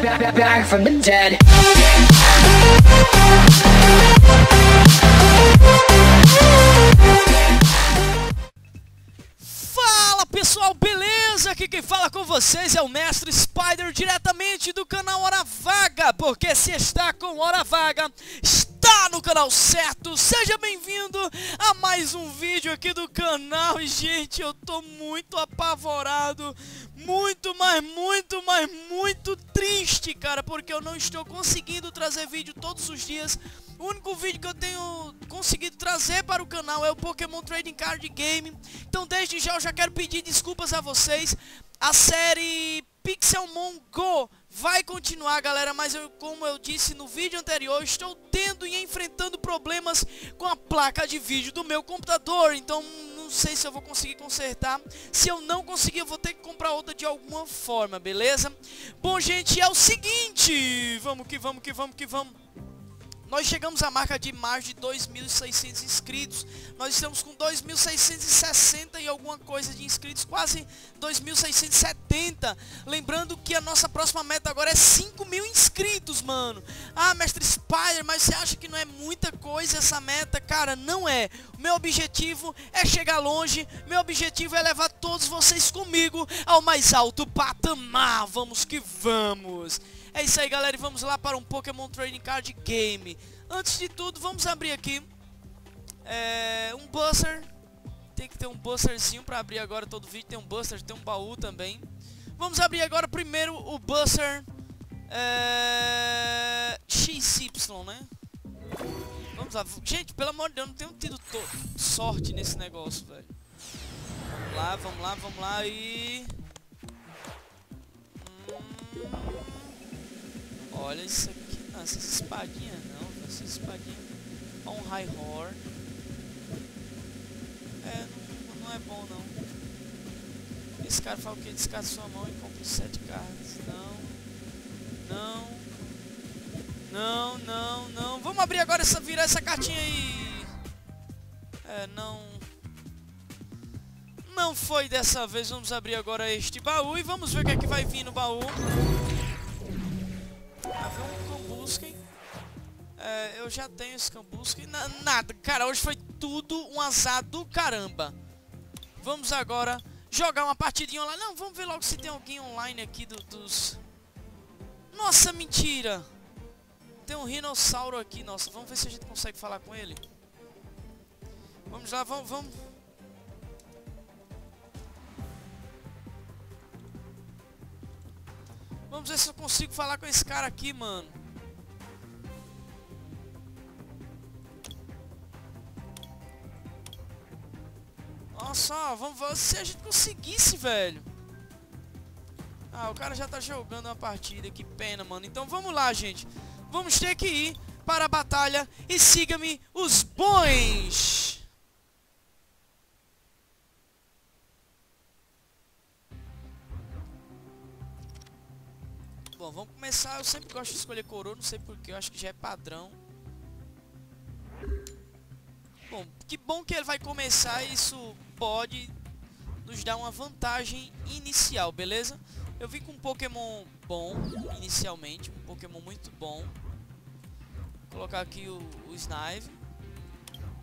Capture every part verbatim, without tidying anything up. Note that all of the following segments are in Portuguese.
Back from the dead. Fala pessoal, beleza? Aqui quem fala com vocês é o Mestre Spider, diretamente do canal Hora Vaga. Porque se está com Hora Vaga, está no canal certo. Seja bem-vindo a mais um vídeo aqui do canal. E gente, eu tô muito apavorado, muito, mas muito, mas muito triste, cara, porque eu não estou conseguindo trazer vídeo todos os dias. O único vídeo que eu tenho conseguido trazer para o canal é o Pokémon Trading Card Game. Então desde já eu já quero pedir desculpas a vocês. A série Pixelmon Go vai continuar, galera, mas eu, como eu disse no vídeo anterior, estou tendo e enfrentando problemas com a placa de vídeo do meu computador. Então não sei se eu vou conseguir consertar. Se eu não conseguir, eu vou ter que comprar outra de alguma forma, beleza? Bom, gente, é o seguinte, vamos que vamos que vamos que vamos. Nós chegamos à marca de mais de dois mil e seiscentos inscritos. Nós estamos com dois mil seiscentos e sessenta e alguma coisa de inscritos, quase dois mil seiscentos e setenta. Lembrando que a nossa próxima meta agora é cinco mil inscritos, mano. Ah, Mestre Spider, mas você acha que não é muita coisa essa meta? Cara, não é. Meu objetivo é chegar longe. Meu objetivo é levar todos vocês comigo ao mais alto patamar. Vamos que vamos. É isso aí, galera, e vamos lá para um Pokémon Trading Card Game. Antes de tudo, vamos abrir aqui é, um buzzer. Tem que ter um buzzerzinho para abrir agora todo vídeo. Tem um buzzer, tem um baú também. Vamos abrir agora primeiro o buzzer é, X Y, né? Vamos lá. Gente, pelo amor de Deus, não tenho tido sorte nesse negócio, velho. Vamos lá, vamos lá, vamos lá e... Hum... Olha isso aqui, não, essas espadinhas não, essas espadinhas. Olha um high horn. É, não, não é bom não. Esse cara fala o que? Descarta sua mão e compra sete cartas. Não. Não. Não, não, não. Vamos abrir agora essa, virar essa cartinha aí. É, não. Não foi dessa vez. Vamos abrir agora este baú e vamos ver o que é que vai vir no baú. É, eu já tenho esse Cambusque. Na, nada, cara, hoje foi tudo um azar do caramba. Vamos agora jogar uma partidinha online. Não, vamos ver logo se tem alguém online aqui do, dos... Nossa, mentira! Tem um Rinossauro aqui, nossa. Vamos ver se a gente consegue falar com ele. Vamos lá, vamos, vamos. Vamos ver se eu consigo falar com esse cara aqui, mano. Nossa, vamos ver se a gente conseguisse, velho. Ah, o cara já tá jogando uma partida, que pena, mano. Então vamos lá, gente. Vamos ter que ir para a batalha e siga-me os bons. Bom, vamos começar. Eu sempre gosto de escolher coroa, não sei porquê, eu acho que já é padrão. Bom, que bom que ele vai começar, isso pode nos dar uma vantagem inicial, beleza? Eu vim com um Pokémon bom, inicialmente, um Pokémon muito bom. Vou colocar aqui o, o Snipe.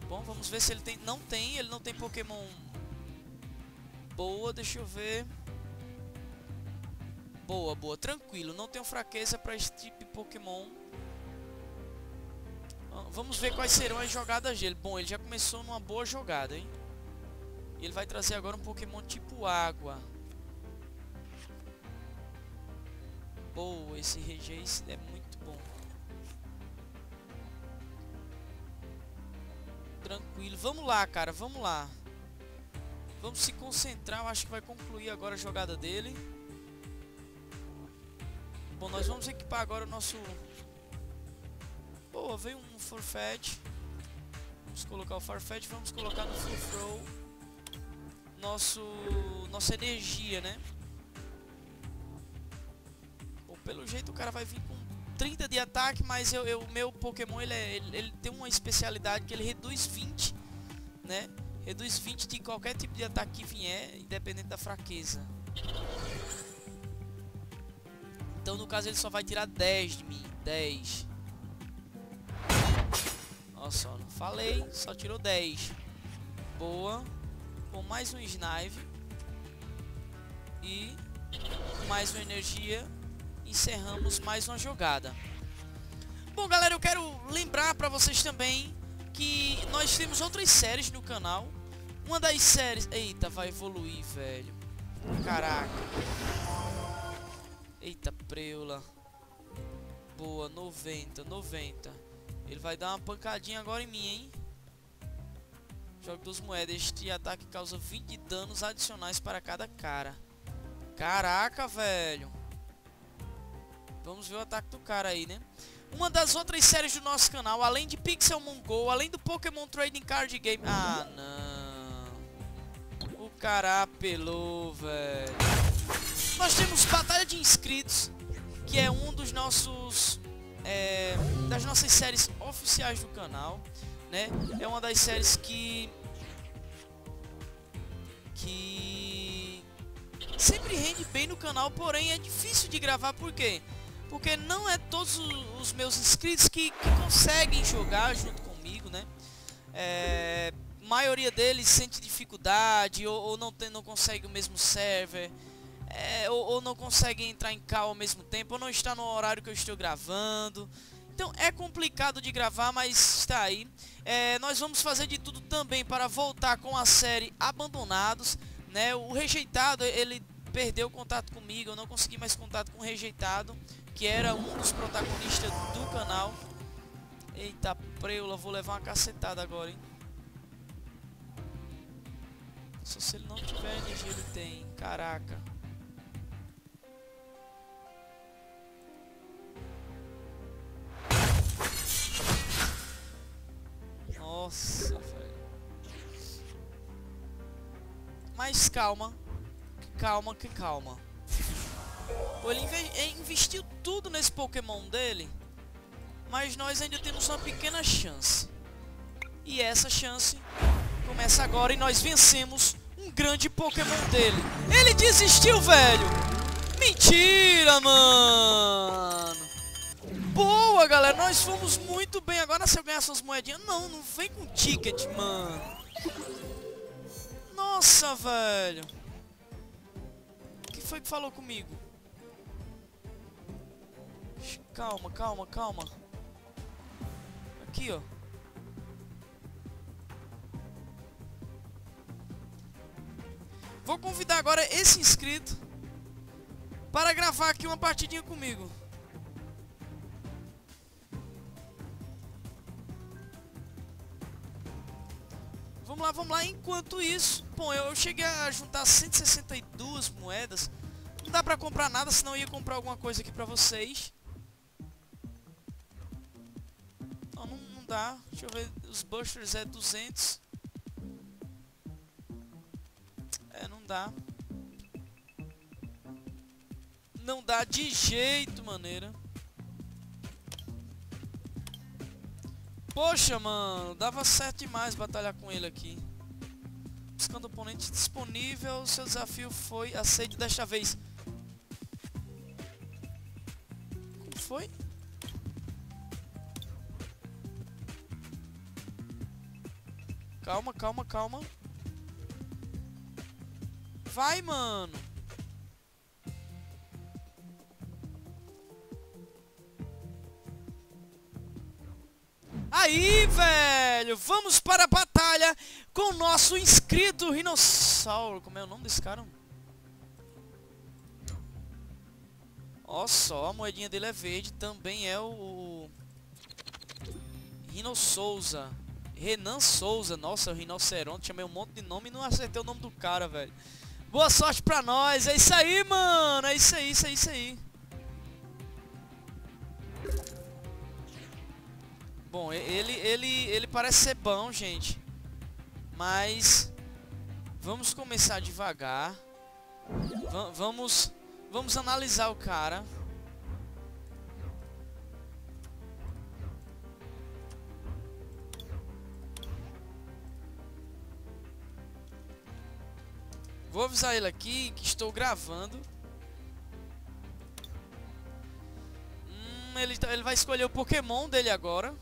Bom, vamos ver se ele tem... Não tem, ele não tem Pokémon boa, deixa eu ver. Boa, boa, tranquilo, não tenho fraqueza para esse tipo de Pokémon. Vamos ver quais serão as jogadas dele. Bom, ele já começou numa boa jogada, hein? Ele vai trazer agora um Pokémon tipo água. Boa, esse Rejeitado é muito bom. Tranquilo, vamos lá, cara, vamos lá. Vamos se concentrar, eu acho que vai concluir agora a jogada dele. Bom, nós vamos equipar agora o nosso... Boa, veio um Farfetch. Vamos colocar o Farfetch, vamos colocar no Furfrow nosso nossa energia, né? Bom, pelo jeito o cara vai vir com trinta de ataque, mas eu, eu meu Pokémon ele, é, ele ele tem uma especialidade que ele reduz vinte, né? Reduz vinte de qualquer tipo de ataque que vier, independente da fraqueza. Então no caso ele só vai tirar dez de mim. dez. Nossa, não falei, só tirou dez. Boa. Com mais um Snipe. E mais uma energia. Encerramos mais uma jogada. Bom, galera, eu quero lembrar pra vocês também que nós temos outras séries no canal. Uma das séries... Eita, vai evoluir, velho. Caraca. Eita, preula. Boa, noventa, noventa. Ele vai dar uma pancadinha agora em mim, hein? Jogo duas moedas. Este ataque causa vinte de danos adicionais para cada cara. Caraca, velho. Vamos ver o ataque do cara aí, né? Uma das outras séries do nosso canal, além de Pixelmon Go, além do Pokémon Trading Card Game... Ah, não. O cara apelou, velho. Nós temos Batalha de Inscritos, que é um dos nossos... É, das nossas séries oficiais do canal, né? É uma das séries que... Que... sempre rende bem no canal, porém é difícil de gravar, por quê? Porque não é todos os meus inscritos que, que conseguem jogar junto comigo, né? É, a maioria deles sente dificuldade, ou, ou não, tem, não consegue o mesmo server, é, ou, ou não consegue entrar em call ao mesmo tempo, ou não está no horário que eu estou gravando. Então é complicado de gravar, mas está aí. É, nós vamos fazer de tudo também para voltar com a série Abandonados, né? O Rejeitado, ele perdeu contato comigo, eu não consegui mais contato com o Rejeitado, que era um dos protagonistas do canal. Eita, preula, vou levar uma cacetada agora, hein? Só se ele não tiver energia, ele tem. Caraca. Nossa, velho. Mas calma. Calma que calma. Ele investiu tudo nesse Pokémon dele, mas nós ainda temos uma pequena chance. E essa chance começa agora e nós vencemos um grande Pokémon dele. Ele desistiu, velho! Mentira, mano! Boa, galera! Nós fomos muito bem. Agora se eu ganhar essas moedinhas... Não, não vem com ticket, mano. Nossa, velho. O que foi que falou comigo? Calma, calma, calma. Aqui, ó. Vou convidar agora esse inscrito para gravar aqui uma partidinha comigo. Vamos lá, vamos lá. Enquanto isso... Bom, eu cheguei a juntar cento e sessenta e duas moedas. Não dá pra comprar nada, senão eu ia comprar alguma coisa aqui pra vocês. Tá, deixa eu ver, os busters é duzentos. É, não dá. Não dá de jeito, maneira. Poxa, mano, dava certo demais batalhar com ele aqui. Buscando oponente disponível, o seu desafio foi aceito desta vez. Como foi? Calma, calma, calma. Vai, mano. Aí, velho. Vamos para a batalha com o nosso inscrito Rinossauro. Como é o nome desse cara? Ó só, a moedinha dele é verde. Também é o... Renan Souza. Renan Souza, nossa, rinoceronte, chamei um monte de nome e não acertei o nome do cara, velho. Boa sorte pra nós, é isso aí, mano, é isso aí, isso aí, isso aí. Bom, ele, ele, ele parece ser bom, gente. Mas vamos começar devagar. V- vamos, vamos analisar o cara. Vou avisar ele aqui que estou gravando. ele, ele vai escolher o Pokémon dele agora.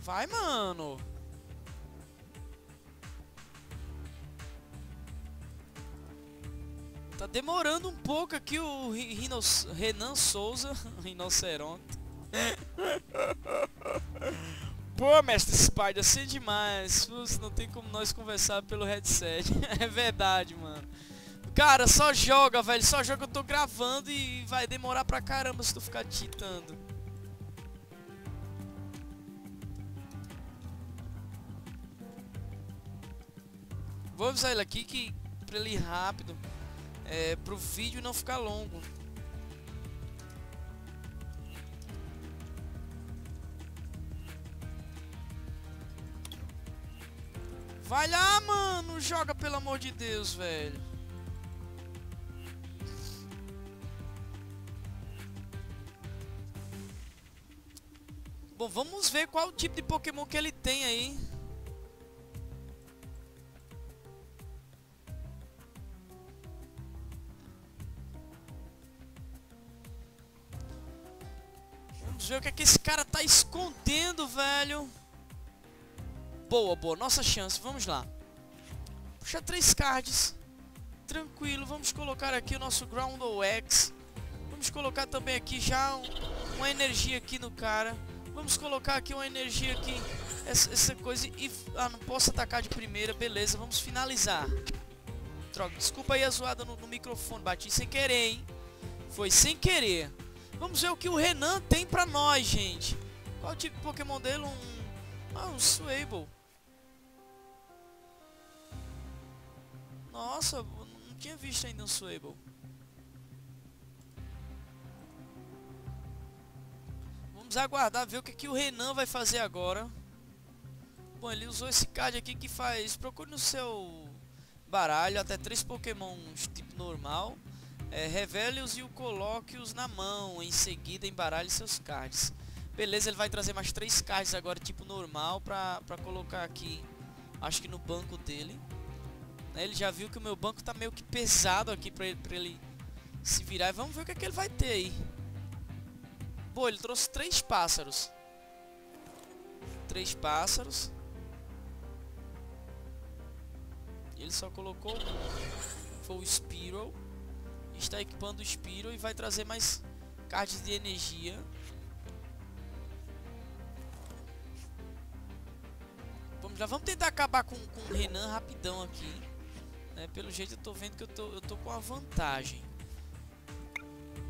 Vai, mano. Tá demorando um pouco aqui o Rinos... Renan Souza. Rinoceronte. Pô, Mestre Spider, assim é demais. Puxa, não tem como nós conversar pelo headset. É verdade, mano. Cara, só joga, velho. Só joga, eu tô gravando e vai demorar pra caramba se tu ficar digitando. Vou avisar ele aqui que pra ele ir rápido, é, pro vídeo não ficar longo. Vai lá, mano, joga pelo amor de Deus, velho. Bom, vamos ver qual tipo de Pokémon que ele tem aí. Vamos ver o que é que esse cara tá escondendo, velho. Boa, boa. Nossa chance. Vamos lá. Puxa três cards. Tranquilo. Vamos colocar aqui o nosso Ground O X. Vamos colocar também aqui já um, uma energia aqui no cara. Vamos colocar aqui uma energia aqui. Essa, essa coisa. E, ah, não posso atacar de primeira. Beleza. Vamos finalizar. Droga. Desculpa aí a zoada no, no microfone. Bati sem querer, hein? Foi sem querer. Vamos ver o que o Renan tem pra nós, gente. Qual o tipo de Pokémon dele? Um... Ah, um Swable. Nossa, não tinha visto ainda um Swable. Vamos aguardar, ver o que, que o Renan vai fazer agora. Bom, ele usou esse card aqui que faz... Procure no seu baralho até três Pokémons tipo normal. É, revele-os e o coloque-os na mão. Em seguida, embaralhe seus cards. Beleza, ele vai trazer mais três cards agora, tipo normal, pra, pra colocar aqui, acho que no banco dele. Ele já viu que o meu banco tá meio que pesado aqui pra ele, pra ele se virar. E vamos ver o que é que ele vai ter aí. Bom, ele trouxe três pássaros. Três pássaros. Ele só colocou um. Foi o Spearow. Está equipando o Spearow e vai trazer mais cards de energia. Vamos lá, vamos tentar acabar com, com o Renan rapidão aqui, né? Pelo jeito eu tô vendo que eu tô, eu tô com a vantagem.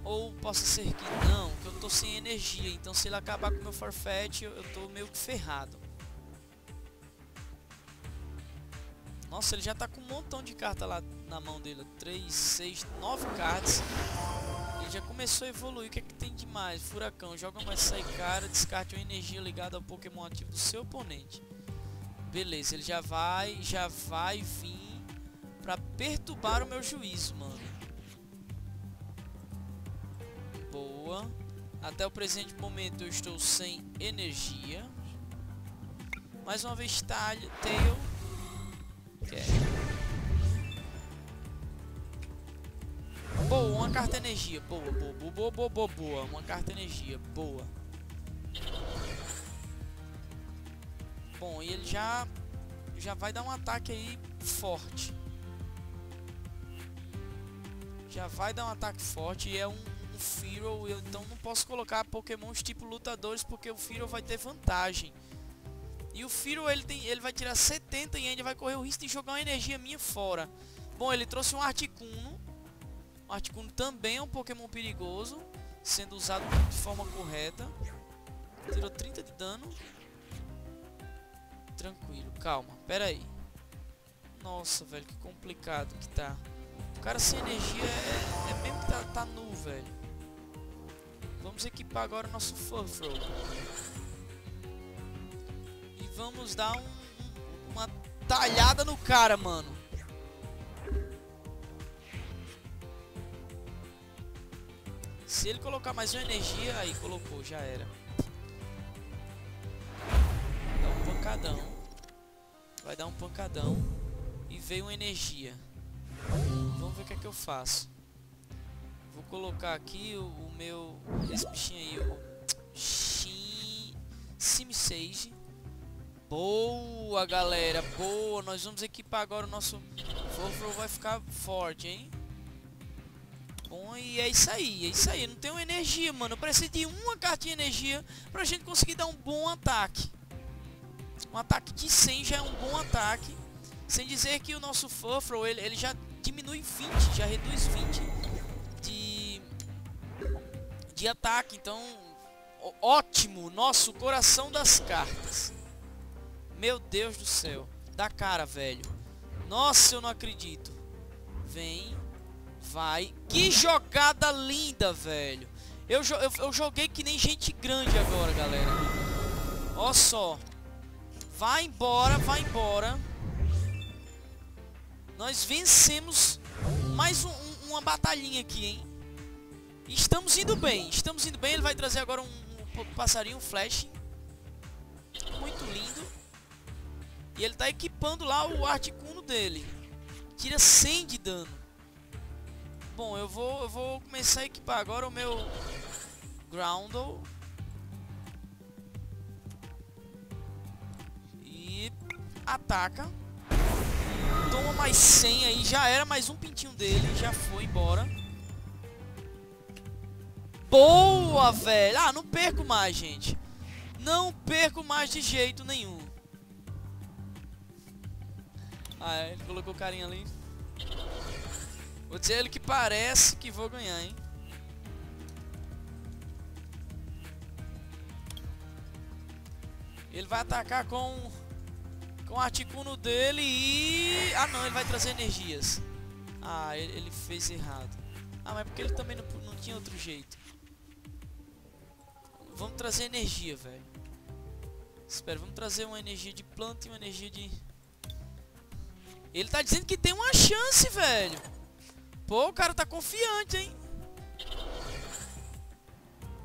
Ou possa ser que não, que eu tô sem energia. Então se ele acabar com o meu Farfetch, eu, eu tô meio que ferrado. Nossa, ele já tá com um montão de carta lá na mão dele. três, seis, nove cards. Ele já começou a evoluir. O que é que tem demais? Furacão. Joga mais sai cara. Descarte uma energia ligada ao Pokémon ativo do seu oponente. Beleza, ele já vai, já vai vir pra perturbar o meu juízo, mano. Boa. Até o presente momento eu estou sem energia. Mais uma vez, talho, tail. Okay. Boa, uma carta energia. Boa, boa, boa, boa, boa, boa, boa. Uma carta energia, boa. Bom, e ele já já vai dar um ataque aí forte. Já vai dar um ataque forte e é um, um Fearow. Eu então não posso colocar Pokémons tipo lutadores porque o Fearow vai ter vantagem. E o Fearow, ele tem, ele vai tirar setenta e ainda vai correr o risco de jogar uma energia minha fora. Bom, ele trouxe um Articuno. O Articuno também é um Pokémon perigoso, sendo usado de forma correta. Tirou trinta de dano. Tranquilo, calma, pera aí. Nossa, velho, que complicado que tá. O cara sem energia é, é mesmo que tá, tá nu, velho. Vamos equipar agora o nosso Furfro. Vamos dar um, um, uma talhada no cara, mano. Se ele colocar mais uma energia... Aí, colocou, já era. Dá um pancadão. Vai dar um pancadão. e veio uma energia. Vamos ver o que é que eu faço. Vou colocar aqui o, o meu... esse bichinho aí, o... Shin... Simsage. Boa, galera, boa. Nós vamos equipar agora o nosso... Vovô vai ficar forte, hein? Bom, e é isso aí, é isso aí. Não tenho energia, mano. Eu preciso de uma cartinha de energia pra gente conseguir dar um bom ataque. Um ataque de cem já é um bom ataque. Sem dizer que o nosso Fuffle, ele, ele já diminui vinte, já reduz vinte de, de ataque. Então, ó, ótimo. Nosso coração das cartas. Meu Deus do céu. Dá cara, velho. Nossa, eu não acredito. Vem. Vai. Que jogada linda, velho. Eu, jo eu, eu joguei que nem gente grande agora, galera. Ó só. Vai embora, vai embora. Nós vencemos mais um, um, uma batalhinha aqui, hein? Estamos indo bem, estamos indo bem. Ele vai trazer agora um, um, um passarinho, um flash. Muito lindo. E ele tá equipando lá o Articuno dele. Tira cem de dano. Bom, eu vou, eu vou começar a equipar agora o meu Groundle. E ataca. Toma mais cem aí. Já era mais um pintinho dele. Já foi embora. Boa, velho. Ah, não perco mais, gente. Não perco mais de jeito nenhum. Ah, ele colocou o carinha ali. Vou dizer ele que parece que vou ganhar, hein? Ele vai atacar com com o Articuno dele e... Ah, não, ele vai trazer energias. Ah, ele, ele fez errado. Ah, mas porque ele também não, não tinha outro jeito. Vamos trazer energia, velho. Espera, vamos trazer uma energia de planta e uma energia de... Ele tá dizendo que tem uma chance, velho. Pô, o cara tá confiante, hein?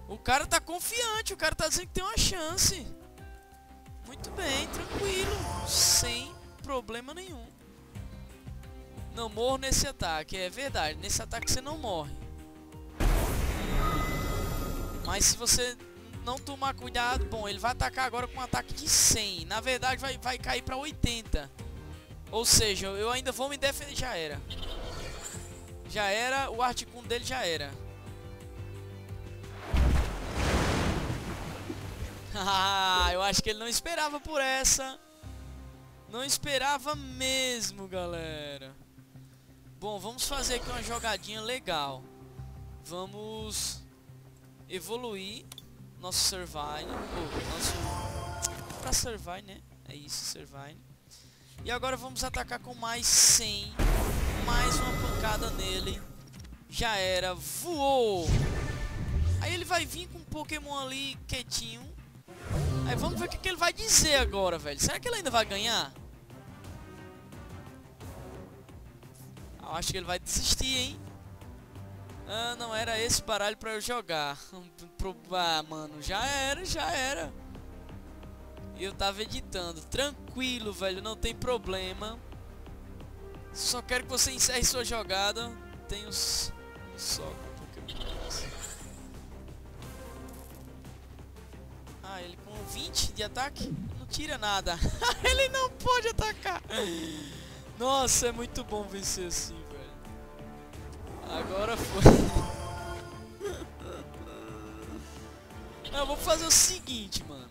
O cara tá confiante, o cara tá dizendo que tem uma chance. Muito bem, tranquilo. Sem problema nenhum. Não morro nesse ataque, é verdade. Nesse ataque você não morre. Mas se você não tomar cuidado... Bom, ele vai atacar agora com um ataque de cem. Na verdade vai, vai cair pra oitenta. Ou seja, eu ainda vou me defender. Já era. Já era, o Articuno dele já era. Ah, eu acho que ele não esperava por essa. Não esperava mesmo, galera. Bom, vamos fazer aqui uma jogadinha legal. Vamos evoluir nosso Servine. Oh, nosso... Pra Servine, né? É isso, Servine. E agora vamos atacar com mais cem. Mais uma pancada nele. Já era, voou. Aí ele vai vir com um Pokémon ali quietinho. Aí vamos ver o que, que ele vai dizer agora, velho. Será que ele ainda vai ganhar? Eu acho que ele vai desistir, hein? Ah, não era esse baralho pra eu jogar. Ah, mano, já era, já era. E eu tava editando. Tranquilo, velho, não tem problema. Só quero que você encerre sua jogada. Tem os... Só com Pokémon. Ah, ele com vinte de ataque não tira nada. Ele não pode atacar. Nossa, é muito bom vencer assim, velho. Agora foi. Eu vou fazer o seguinte, mano.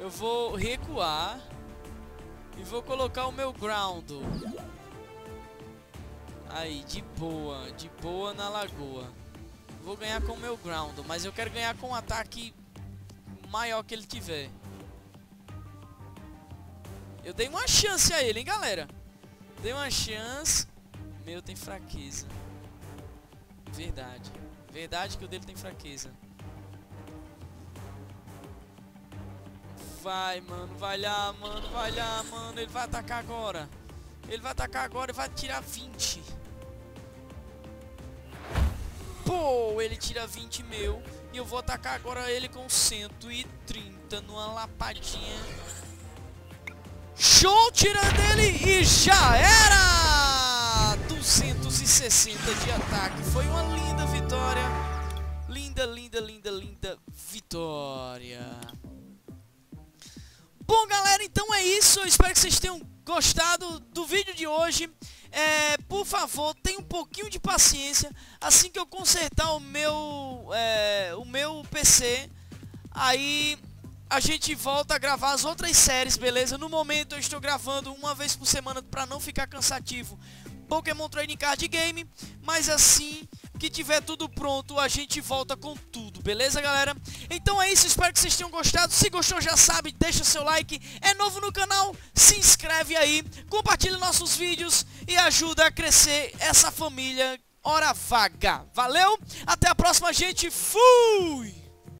Eu vou recuar e vou colocar o meu ground. Aí, de boa, de boa na lagoa. Vou ganhar com o meu ground, mas eu quero ganhar com um ataque maior que ele tiver. Eu dei uma chance a ele, hein, galera. Dei uma chance. Meu tem fraqueza. Verdade. Verdade que o dele tem fraqueza. Vai, mano. Vai lá, mano. Vai lá, mano. Ele vai atacar agora. Ele vai atacar agora e vai tirar vinte. Pô, ele tira vinte meu. E eu vou atacar agora ele com cento e trinta numa lapadinha. Show, tirando ele e já era! duzentos e sessenta de ataque. Foi uma linda vitória. Linda, linda, linda, linda vitória. Bom, galera, então é isso. Eu espero que vocês tenham gostado do vídeo de hoje. É, por favor, tenha um pouquinho de paciência. Assim que eu consertar o meu, é, o meu P C, aí a gente volta a gravar as outras séries, beleza? No momento eu estou gravando uma vez por semana para não ficar cansativo Pokémon Trading Card Game, mas assim que tiver tudo pronto a gente volta com tudo, beleza, galera? Então é isso, espero que vocês tenham gostado. Se gostou já sabe, deixa seu like. É novo no canal, se inscreve aí, compartilha nossos vídeos e ajuda a crescer essa família Hora Vaga. Valeu, até a próxima, gente. Fui!